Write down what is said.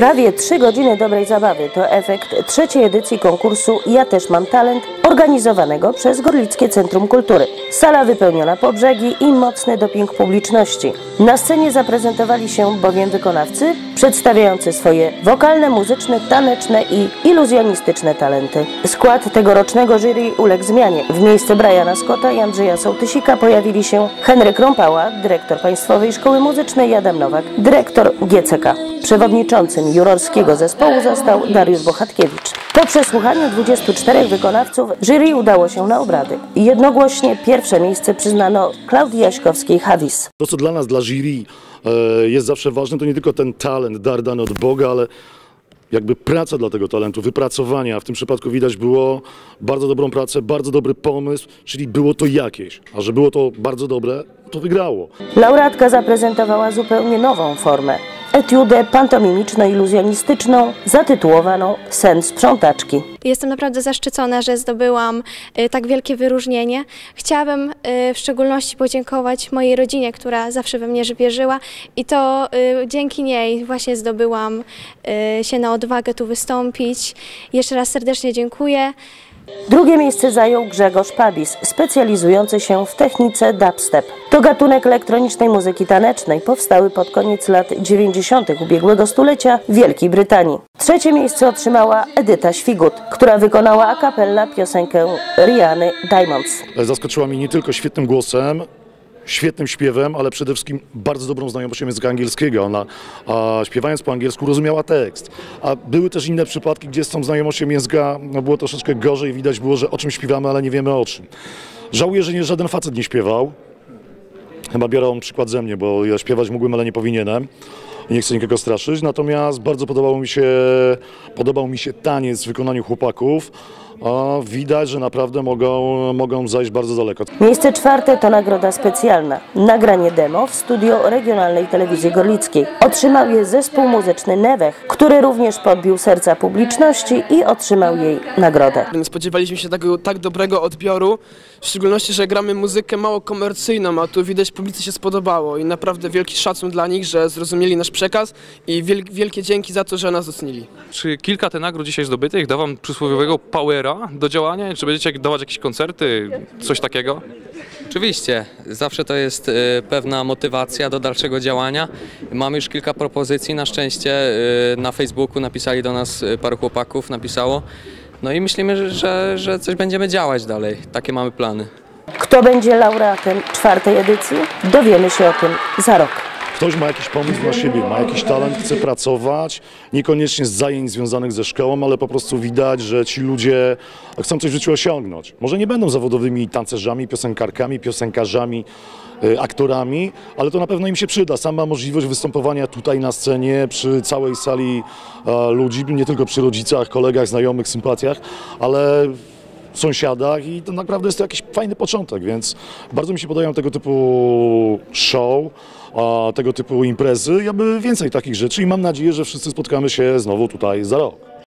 Prawie 3 godziny dobrej zabawy to efekt trzeciej edycji konkursu Ja też mam talent, organizowanego przez Gorlickie Centrum Kultury. Sala wypełniona po brzegi i mocny doping publiczności. Na scenie zaprezentowali się bowiem wykonawcy przedstawiający swoje wokalne, muzyczne, taneczne i iluzjonistyczne talenty. Skład tegorocznego jury uległ zmianie. W miejsce Briana Scotta i Andrzeja Sołtysika pojawili się Henryk Rąpała, dyrektor Państwowej Szkoły Muzycznej, Adam Nowak, dyrektor GCK. Przewodniczącym jurorskiego zespołu został Dariusz Bohatkiewicz. Po przesłuchaniu 24 wykonawców jury udało się na obrady. Jednogłośnie pierwsze miejsce przyznano Klaudii Jaśkowskiej-Havis. To, co dla nas, dla jury jest zawsze ważne, to nie tylko ten talent, dar dany od Boga, ale jakby praca dla tego talentu, wypracowania. W tym przypadku widać było bardzo dobrą pracę, bardzo dobry pomysł, czyli było to jakieś, a że było to bardzo dobre, to wygrało. Laureatka zaprezentowała zupełnie nową formę. Etiudę pantomimiczno-iluzjonistyczną zatytułowaną Sen sprzątaczki. Jestem naprawdę zaszczycona, że zdobyłam tak wielkie wyróżnienie. Chciałabym w szczególności podziękować mojej rodzinie, która zawsze we mnie wierzyła, i to dzięki niej właśnie zdobyłam się na odwagę tu wystąpić. Jeszcze raz serdecznie dziękuję. Drugie miejsce zajął Grzegorz Pabis, specjalizujący się w technice dubstep. To gatunek elektronicznej muzyki tanecznej, powstały pod koniec lat 90. ubiegłego stulecia w Wielkiej Brytanii. Trzecie miejsce otrzymała Edyta Świgut, która wykonała a cappella piosenkę Rihanny Diamonds. Zaskoczyła mnie nie tylko świetnym głosem, świetnym śpiewem, ale przede wszystkim bardzo dobrą znajomością języka angielskiego. Ona śpiewając po angielsku rozumiała tekst, a były też inne przypadki, gdzie z tą znajomością języka było troszeczkę gorzej, widać było, że o czym śpiewamy, ale nie wiemy o czym. Żałuję, że żaden facet nie śpiewał, chyba biorą przykład ze mnie, bo ja śpiewać mógłbym, ale nie powinienem. Nie chcę nikogo straszyć, natomiast bardzo podobał mi się taniec w wykonaniu chłopaków. Widać, że naprawdę mogą zajść bardzo daleko. Miejsce czwarte to nagroda specjalna. Nagranie demo w studio Regionalnej Telewizji Gorlickiej. Otrzymał je zespół muzyczny NEWEH, który również podbił serca publiczności i otrzymał jej nagrodę. Spodziewaliśmy się tak dobrego odbioru, w szczególności, że gramy muzykę mało komercyjną, a tu widać, publicy się spodobało i naprawdę wielki szacun dla nich, że zrozumieli nasz przekaz, i wielkie dzięki za to, że nas docenili. Czy kilka tych nagród dzisiaj zdobytych da wam przysłowiowego powera do działania? Czy będziecie dawać jakieś koncerty, coś takiego? Oczywiście, zawsze to jest pewna motywacja do dalszego działania. Mamy już kilka propozycji, na szczęście na Facebooku napisali do nas, paru chłopaków napisało. No i myślimy, że coś będziemy działać dalej, takie mamy plany. Kto będzie laureatem czwartej edycji? Dowiemy się o tym za rok. Ktoś ma jakiś pomysł na siebie, ma jakiś talent, chce pracować, niekoniecznie z zajęć związanych ze szkołą, ale po prostu widać, że ci ludzie chcą coś w życiu osiągnąć. Może nie będą zawodowymi tancerzami, piosenkarkami, piosenkarzami, aktorami, ale to na pewno im się przyda. Sama możliwość występowania tutaj na scenie przy całej sali ludzi, nie tylko przy rodzicach, kolegach, znajomych, sympatiach, ale sąsiadach, i to naprawdę jest to jakiś fajny początek, więc bardzo mi się podobają tego typu show, tego typu imprezy. Ja bym więcej takich rzeczy i mam nadzieję, że wszyscy spotkamy się znowu tutaj za rok.